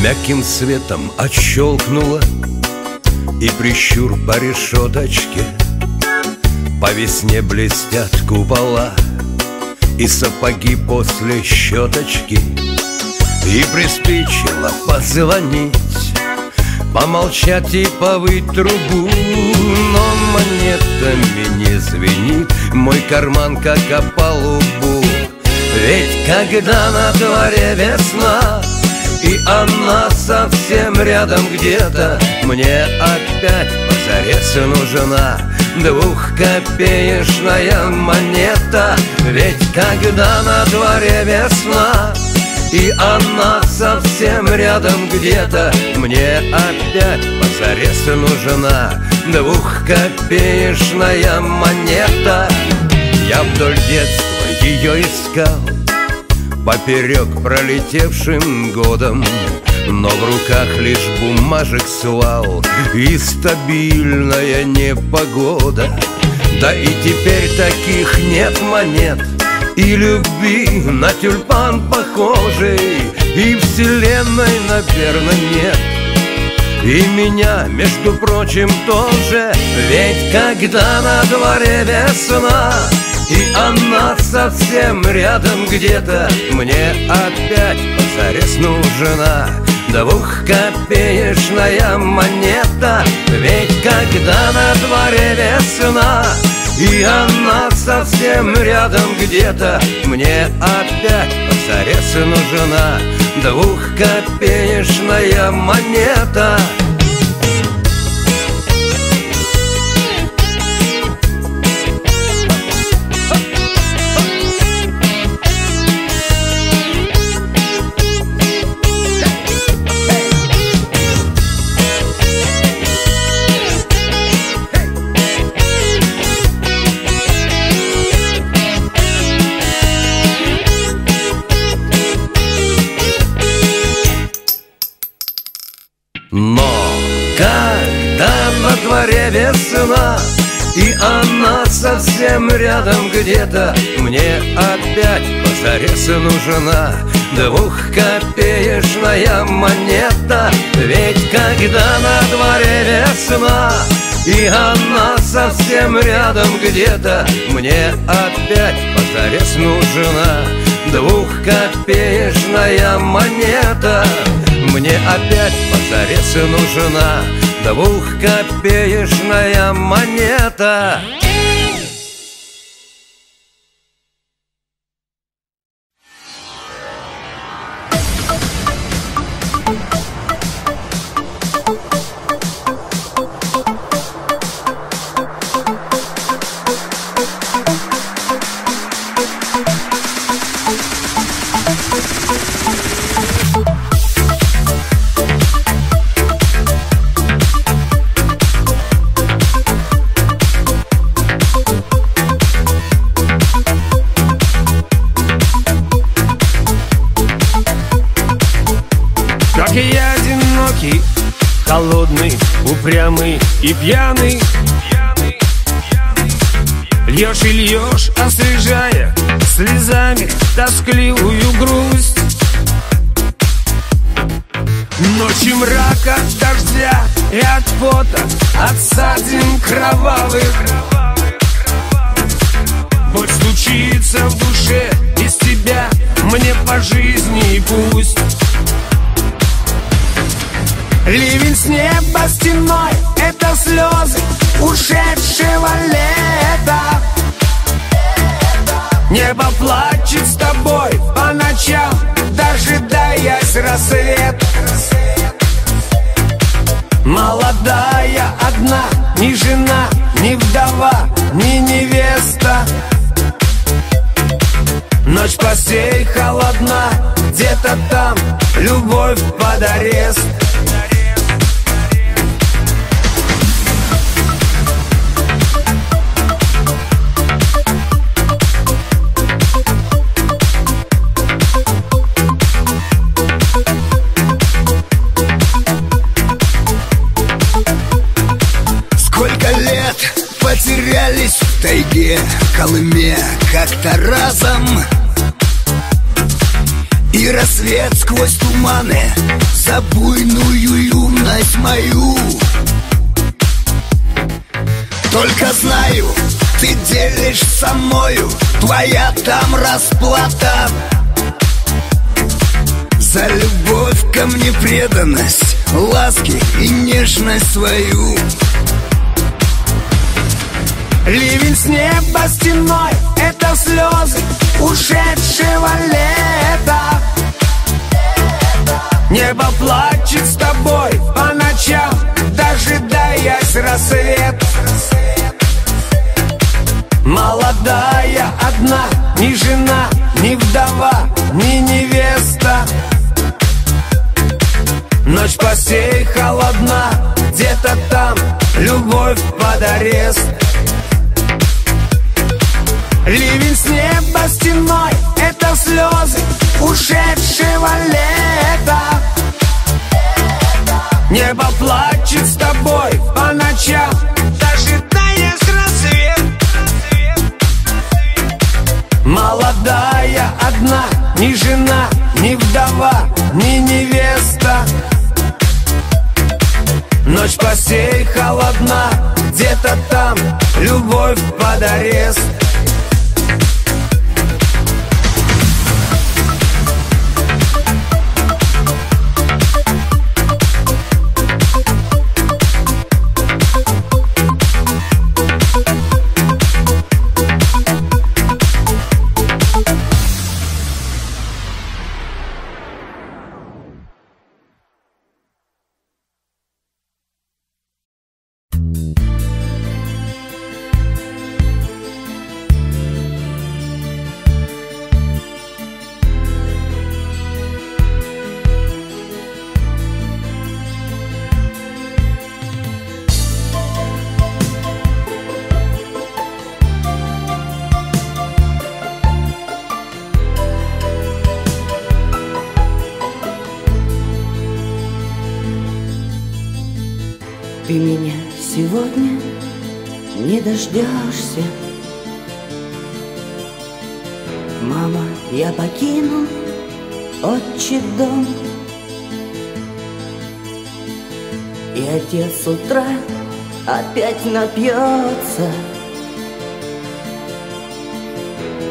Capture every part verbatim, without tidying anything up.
Мягким светом отщелкнуло, и прищур по решеточке. По весне блестят купола и сапоги после щеточки. И приспичило позвонить, помолчать и повыть трубу. Но монетами не звенит мой карман, как о палубу. Ведь когда на дворе весна, и она совсем рядом где-то, мне опять позарез нужна двухкопеечная монета. Ведь когда на дворе весна, и она совсем рядом где-то, мне опять позарез нужна двухкопеечная монета. Я вдоль детства ее искал, поперек пролетевшим годом, но в руках лишь бумажек свал и стабильная непогода. Да и теперь таких нет монет, и любви на тюльпан похожей, и вселенной, наверное, нет, и меня, между прочим, тоже. Ведь когда на дворе весна, и она совсем рядом где-то, мне опять позарез нужна двухкопеечная монета. Ведь когда на дворе весна, и она совсем рядом где-то, мне опять позарез нужна двухкопеечная монета. Но когда на дворе весна, и она совсем рядом где-то, мне опять позарез нужна двухкопеечная монета. Ведь когда на дворе весна, и она совсем рядом где-то, мне опять позарез нужна двухкопеечная монета. Мне опять позарез нужна двухкопеечная монета. Холодный, упрямый и пьяный, пьяный, пьяный, пьяный. Льешь и льешь, освежая слезами тоскливую грусть. Ночи мрак от дождя и от пота, от ссадин кровавых. Боль стучится в душе, без тебя мне по жизни и пусть. Ливень с неба стеной — это слезы ушедшего лета. Небо плачет с тобой по ночам, дожидаясь рассвет. Молодая одна, ни жена, ни вдова, ни невеста. Ночь постель холодна, где-то там любовь под арест. холме как-то разом. И рассвет сквозь туманы за буйную юность мою. Только знаю, ты делишь со мною, твоя там расплата за любовь ко мне, преданность, ласки и нежность свою. Ливень с неба стеной — это слезы ушедшего лета. Небо плачет с тобой по ночам, дожидаясь рассвет. Молодая одна, ни жена, ни вдова, ни невеста. Ночь постель холодна, где-то там любовь под арест. Ливень с неба стеной — это слезы ушедшего лета. Небо плачет с тобой по ночам, дожидаясь рассвет. Молодая одна, ни жена, ни вдова, ни невеста. Ночь постель холодна, где-то там любовь под арест. Ты меня сегодня не дождешься. Мама, я покину отчий дом. И отец с утра опять напьется.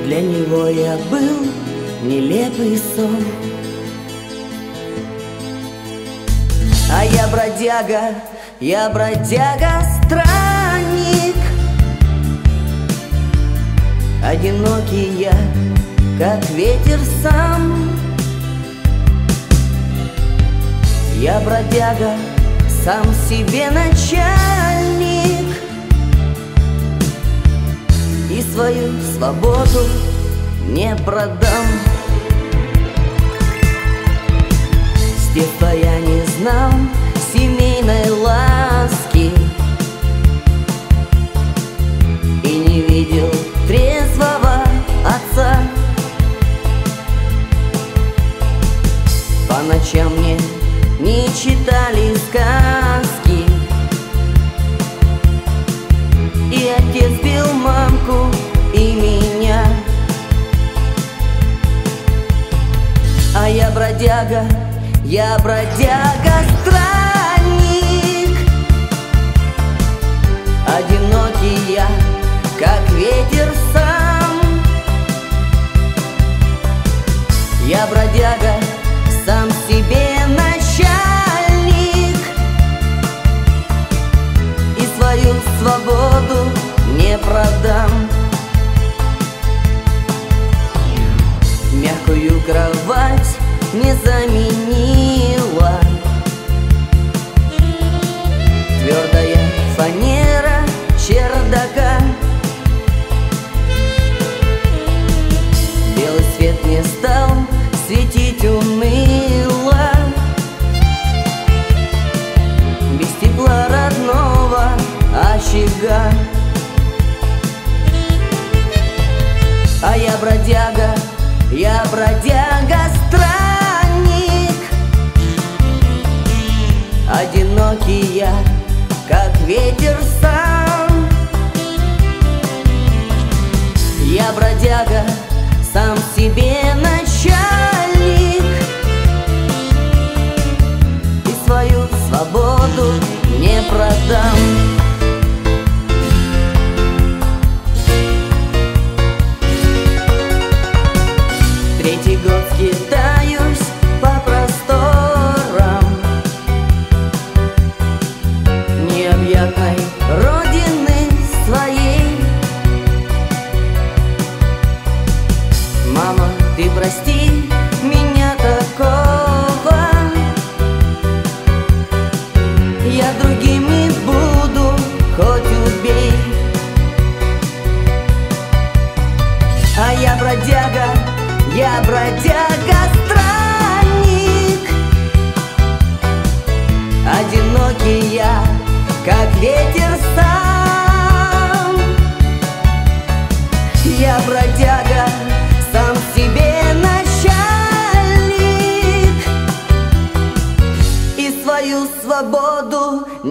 Для него я был нелепый сон. А я бродяга, я бродяга-странник, одинокий я, как ветер сам. Я бродяга, сам себе начальник, и свою свободу не продам. Степа я не знал семейной ласки и не видел трезвого отца. По ночам мне не читали сказки, и отец бил мамку и меня. А я бродяга, я бродяга-странник, одинокий я, как ветер сам. Я бродяга, сам себе начальник, и свою свободу не продам. Мягкую кровать не заменила твердая фанера чердака. Белый свет не стал светить уныло, без тепла родного очага. А я бродяга, я бродяга-странник, одинокий я, как ветер сам.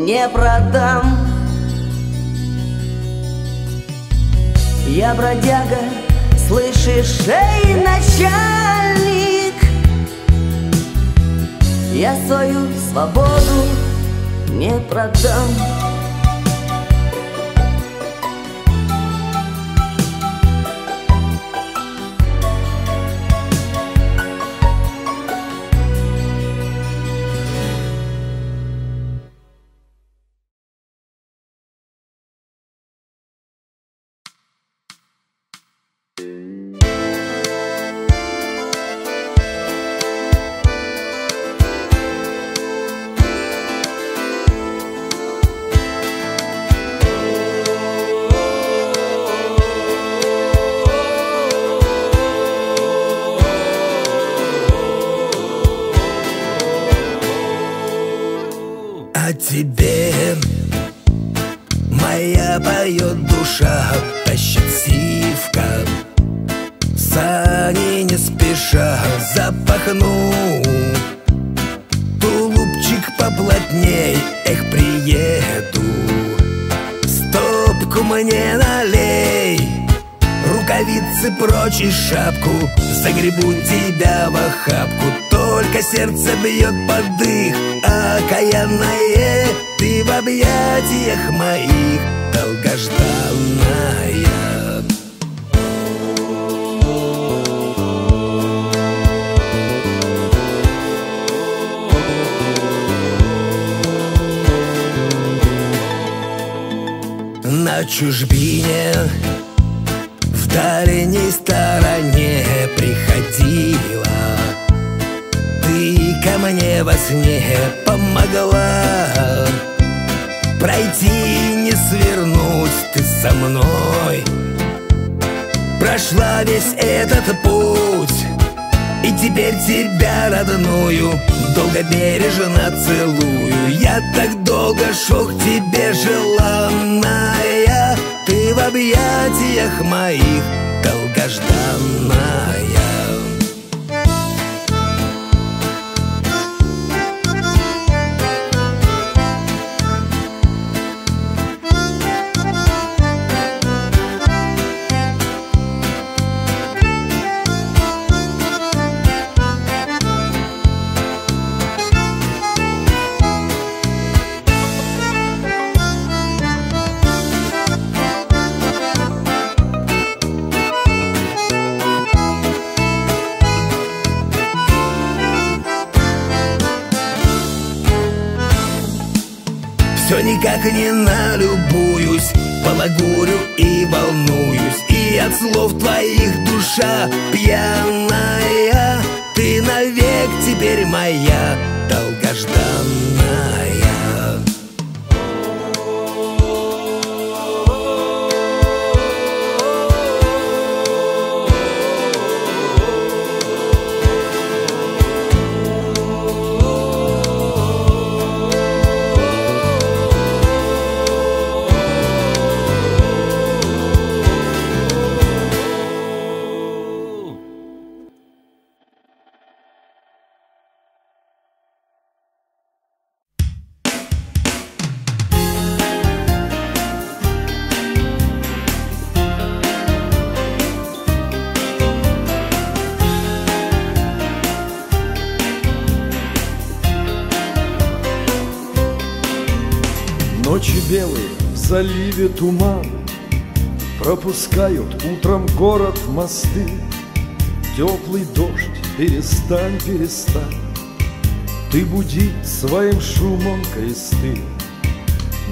не продам. Я бродяга, слышишь, эй, начальник, я свою свободу не продам. А теперь моя поет душа, тащит сивка, сани не спеша. Запахну тулупчик поплотней, эх, приеду, стопку мне налей, рукавицы прочь и шапку, загребу тебя в охапку. Только сердце бьет под их, окаянное, ты в объятиях моих долгожданная. На чужбине, в дальней стороне приходила ко мне во сне, помогла пройти, не свернуть, ты со мной прошла весь этот путь, и теперь тебя, родную, долго бережно целую. Я так долго шел к тебе, желанная, ты в объятиях моих долгожданная. Все никак не налюбуюсь, балагурю и волнуюсь, и от слов твоих душа пьяная, ты навек теперь моя долгожданная. Ночи белые в заливе туман пропускают утром город мосты. Теплый дождь, перестань, перестань, ты буди своим шумом кресты.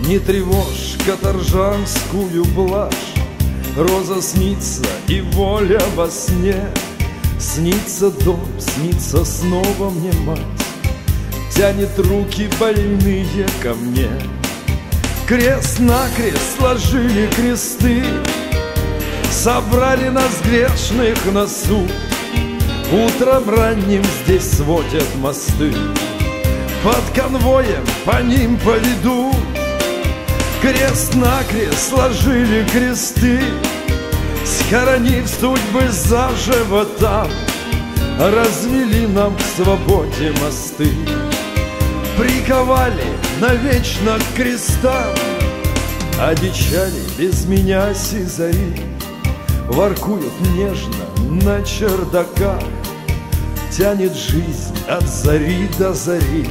Не тревожь каторжанскую блажь, роза снится и воля во сне. Снится дом, снится снова мне мать, тянет руки больные ко мне. Крест на крест сложили кресты, собрали нас грешных на суд. Утром ранним здесь сводят мосты, под конвоем по ним поведу. Крест на крест сложили кресты, схоронив судьбы заживо там, развели нам в свободе мосты. приковали навечно к крестам, одичали без меня сизари, воркуют нежно на чердаках. Тянет жизнь от зари до зари,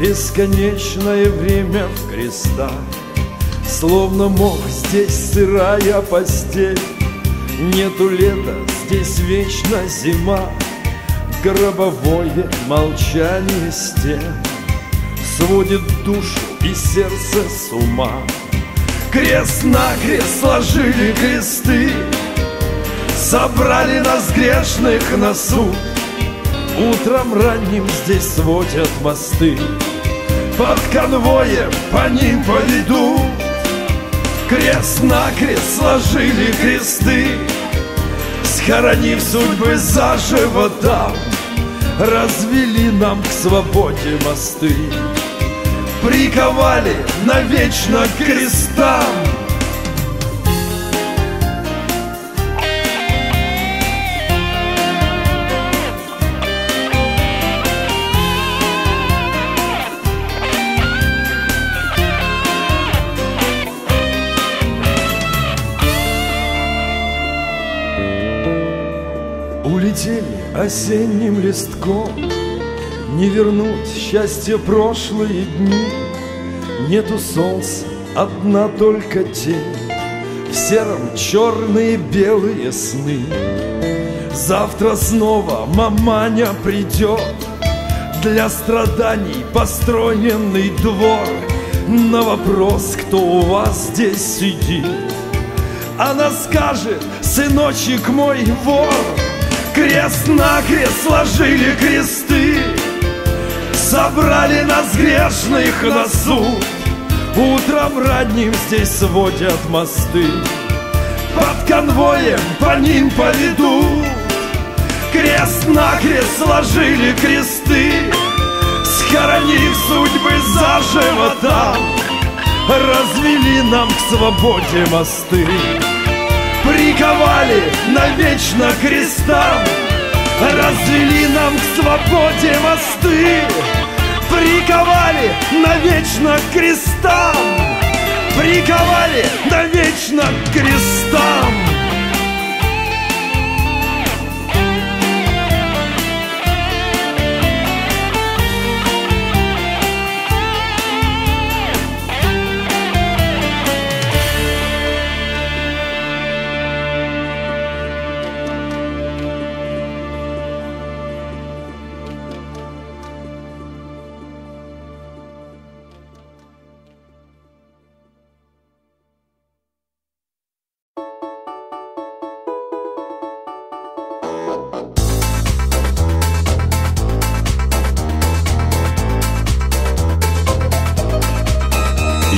бесконечное время в крестах. Словно мох здесь сырая постель, нету лета, здесь вечно зима. Гробовое молчание стен сводит душу и сердце с ума. Крест на крест сложили кресты, собрали нас грешных на суд. Утром ранним здесь сводят мосты, под конвоем по ним поведу. Крест на крест сложили кресты, схоронив судьбы заживо там, развели нам к свободе мосты, приковали навечно к крестам. Улетели осенним листком, не вернуть счастье прошлые дни. Нету солнца, одна только тень, в сером черные белые сны. Завтра снова маманя придет, для страданий построенный двор. На вопрос, кто у вас здесь сидит, она скажет: сыночек мой вор. Крест на крест сложили кресты, собрали нас грешных на суд. Утром ранним здесь сводят мосты, под конвоем по ним поведут. Крест на крест сложили кресты, схоронив судьбы заживо там, развели нам к свободе мосты, приковали навечно к крестам, развели нам к свободе мосты, приковали навечно к крестам, приковали навечно к крестам.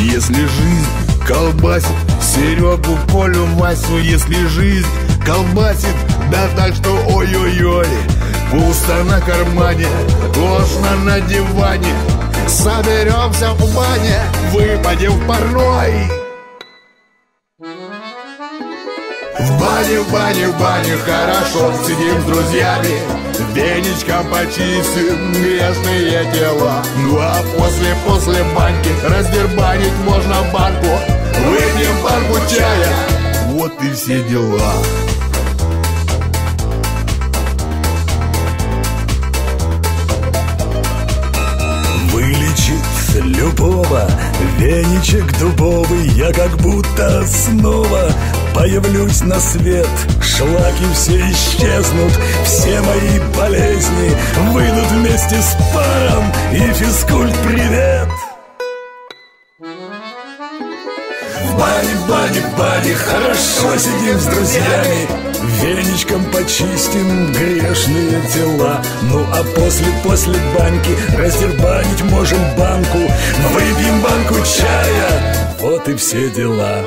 Если жизнь колбасит Серегу, Колю, Масю, если жизнь колбасит, да так что ой-ой-ой, пусто на кармане, тошно на диване, соберемся в бане, выпадем в парной. В бане, в бане, в бане, хорошо, сидим с друзьями, веничком почистим грешные тела. Ну а после, после баньки раздербанить можно банку, выпьем банку чая, вот и все дела. Вылечит любого веничек дубовый, я как будто снова появлюсь на свет, шлаки все исчезнут, все мои болезни выйдут вместе с паром и физкульт-привет. В бане, в бане, в бане, хорошо сидим с друзьями, веничком почистим грешные тела. Ну а после, после баньки раздербанить можем банку, выпьем банку чая, вот и все дела.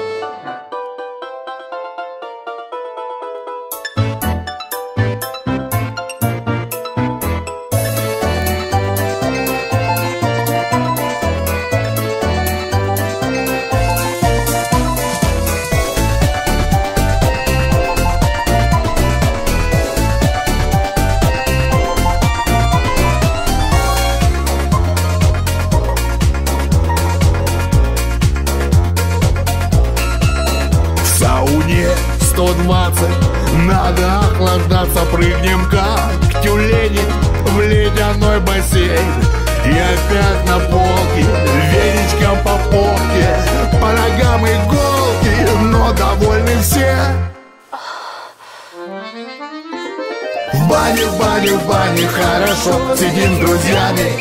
сто двадцать. Надо охлаждаться, прыгнем как тюлени в ледяной бассейн. И опять на полке, веничком по попке, по ногам иголки, но довольны все. В бане, в бане, в бане, хорошо, сидим друзьями,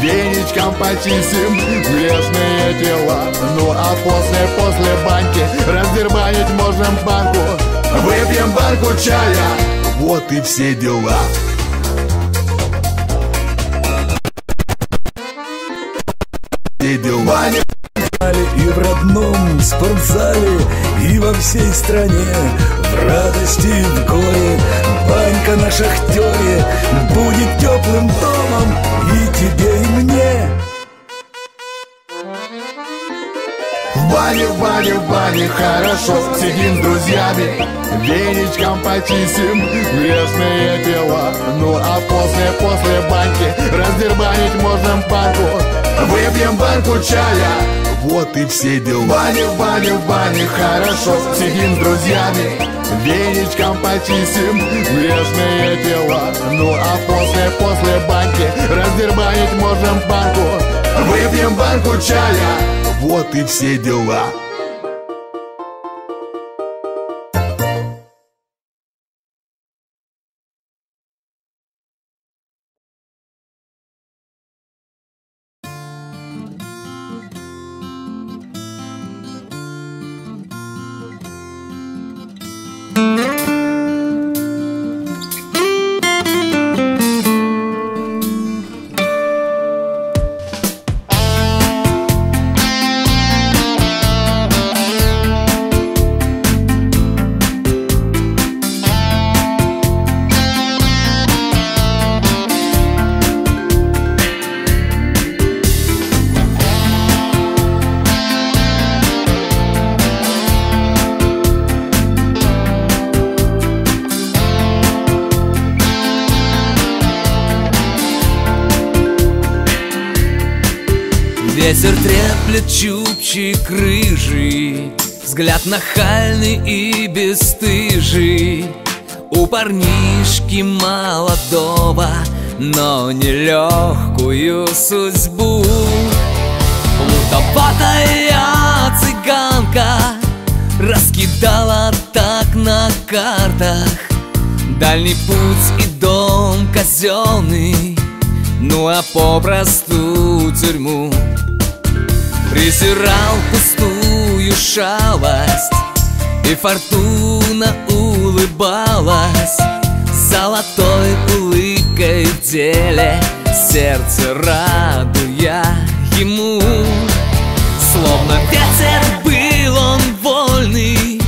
веничком почистим грешные дела. Ну а после, после баньки раздербанить можно банку, выпьем банку чая, вот и все дела. И дела. И в родном спортзале, и во всей стране, в радости и в горе, банька на шахтере будет теплым домом и тебе, и мне. В бане, в бане, в бане, хорошо, сидим с друзьями, веничком почистим грешные дела. Ну а после, после баньки раздербанить можно банку, выпьем банку чая, вот и все дела. В бане, в бане, в бане, хорошо, сидим с друзьями, веничком почистим грешные дела. Ну а после, после баньки раздербанить можно банку, выпьем банку чая, вот и все дела. Ветер треплет чубчик рыжий, взгляд нахальный и бесстыжий у парнишки молодого, но нелегкую судьбу. Лутоватая цыганка раскидала так на картах дальний путь и дом казенный, ну а попросту тюрьму. Презирал пустую шалость, и фортуна улыбалась золотой улыбкой в деле, сердце радуя ему. Словно ветер был он вольный,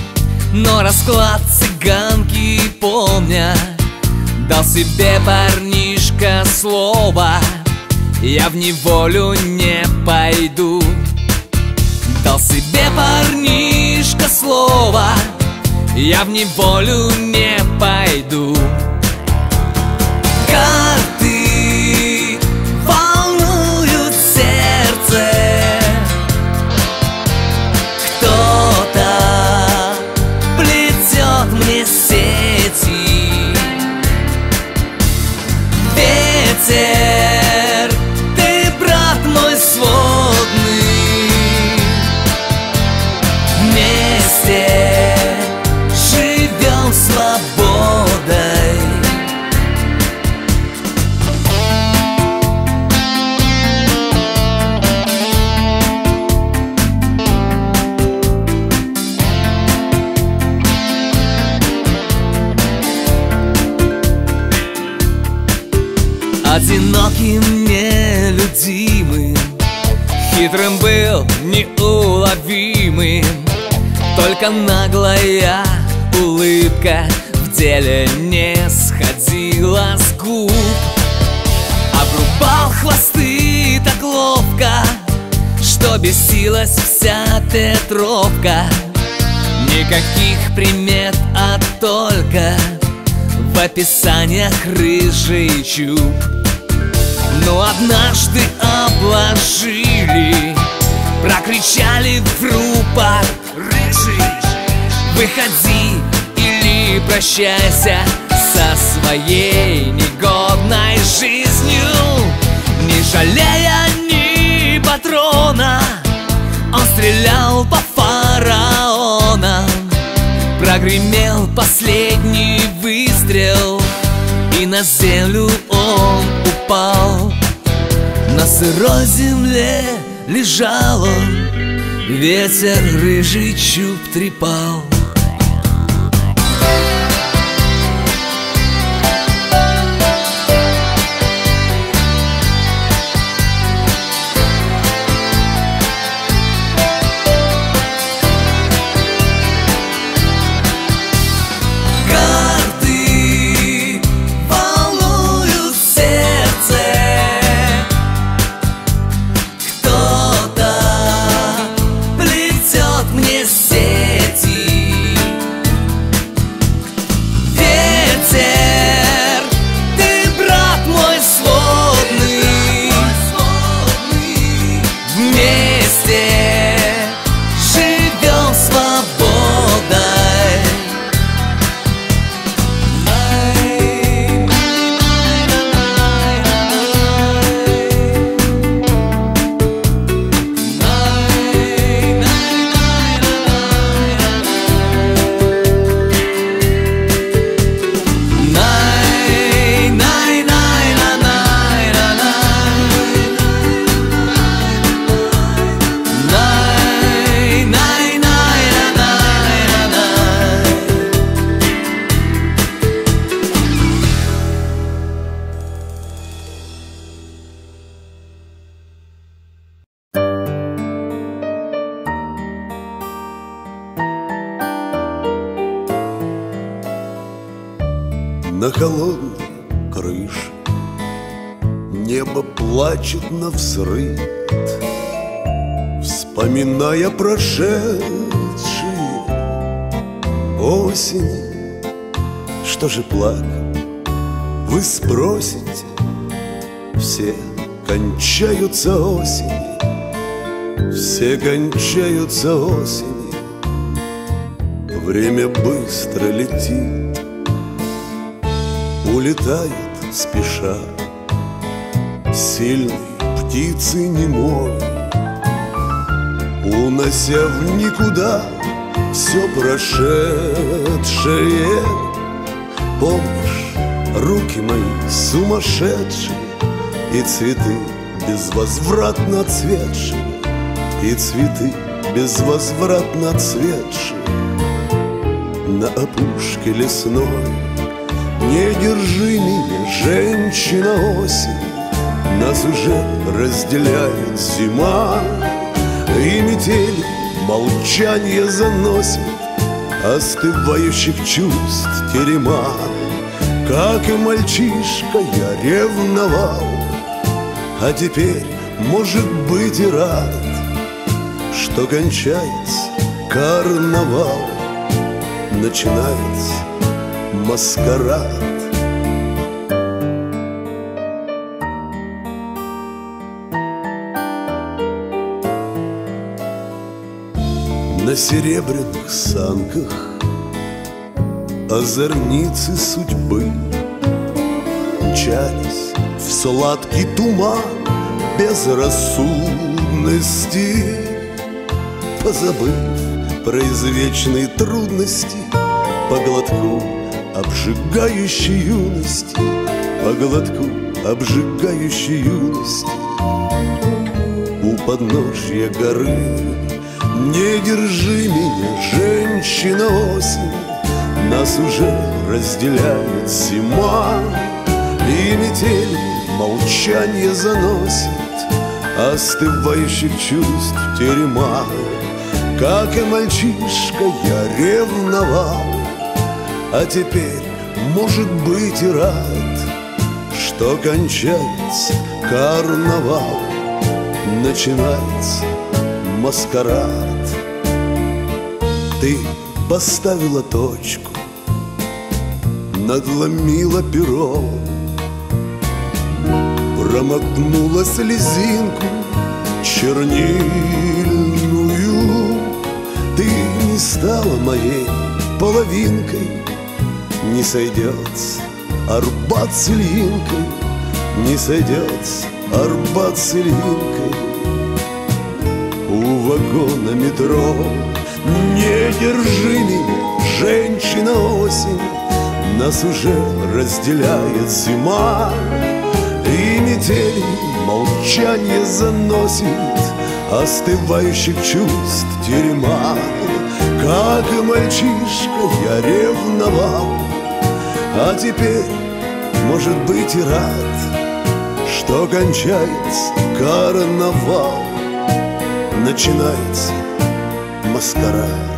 но расклад цыганки помня, дал себе парнишка слово: я в неволю не пойду. Дал себе парнишка слово: я в неволю не пойду. Карты волнуют сердце, кто-то плетет мне сети. Ветер, ты брат мой сводный, живем свободой. Одиноким, нелюдимым, хитрым был, неуловимым, только наглая улыбка в деле не сходила с губ. Обрубал хвосты так ловко, что бесилась вся Петровка. Никаких примет, а только в описаниях рыжий чуб. Но однажды обложили, прокричали в рупор: рыжий, выходи и ты прощайся со своей негодной жизнью, не жалея ни патрона. Он стрелял по фараонам, прогремел последний выстрел, и на землю он упал. На сырой земле лежал он, ветер рыжий чуб трепал. На холодной крыше небо плачет навзрыд, вспоминая прошедшие осени. Что же плакать, вы спросите, все кончаются осени, все кончаются осени. Время быстро летит, улетает спеша, сильной птицы немой, унося в никуда все прошедшее. Помнишь руки мои сумасшедшие и цветы безвозвратно цветшие, и цветы безвозвратно цветшие на опушке лесной. Не держи меня, женщина осень, нас уже разделяет зима, и метели молчание заносит остывающих чувств терема. Как и мальчишка я ревновал, а теперь, может быть, и рад, что кончается карнавал, начинается маскарад. На серебряных санках озорницы судьбы мчались в сладкий туман безрассудности, позабыв про извечные трудности, по глотку обжигающей юности, по глотку обжигающей юности. У подножья горы не держи меня, женщина осень, нас уже разделяет зима, и метель молчание заносит остывающих чувств терема. Как и мальчишка я ревновал, а теперь, может быть, и рад, что кончается карнавал, начинается маскарад. Ты поставила точку, надломила перо, промокнула слезинку чернильную. Ты не стала моей половинкой, не сойдется Арбат с Ильинкой, не сойдется Арбат с Ильинкой. У вагона метро не держи меня, женщина-осень, нас уже разделяет зима. И метели молчание заносит остывающих чувств тюрьма. Как и мальчишка я ревновал, а теперь, может быть, и рад, что кончается карнавал, начинается маскарад.